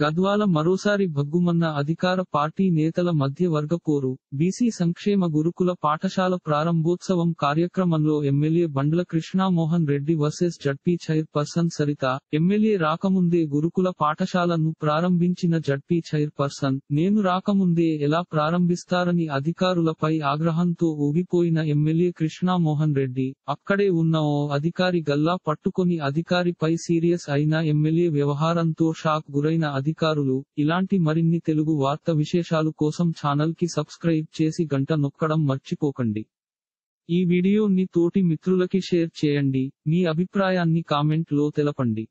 గద్వాల మరోసారి భగ్గుమన్న అధికార పార్టీ నేతల మధ్య వర్గ పోరు. బీసీ సంక్షేమ గురుకుల పాఠశాల ప్రారంభోత్సవం కార్యక్రమంలో MLA Bandla Krishnamohan Reddy versus ZP chairperson Saritha. MLA రాకముందే గురుకుల పాఠశాలను ప్రారంభించిన జడ్పీ చైర్పర్సన్, నేను రాకముందే ఎలా ప్రారంభిస్తారని అధికారులపై ఆగ్రహంతో ఊగిపోయిన ఎమ్మెల్యే కృష్ణమోహన్ రెడ్డి, అక్కడే ఉన్న ఓ అధికారి గల్లా పట్టుకొని అధికారిపై సీరియస్ అయిన ఎమ్మెల్యే వ్యవహారంతో షాక్ గురైన అధికారులు. ఇలాంటి మరిన్ని తెలుగు వార్త విశేషాలు కోసం ఛానల్ కి సబ్స్క్రైబ్ చేసి గంట నొక్కడం మర్చిపోకండి. ఈ వీడియోని తోటి మిత్రులకి షేర్ చేయండి. మీ అభిప్రాయాన్ని కామెంట్ లో తెలపండి.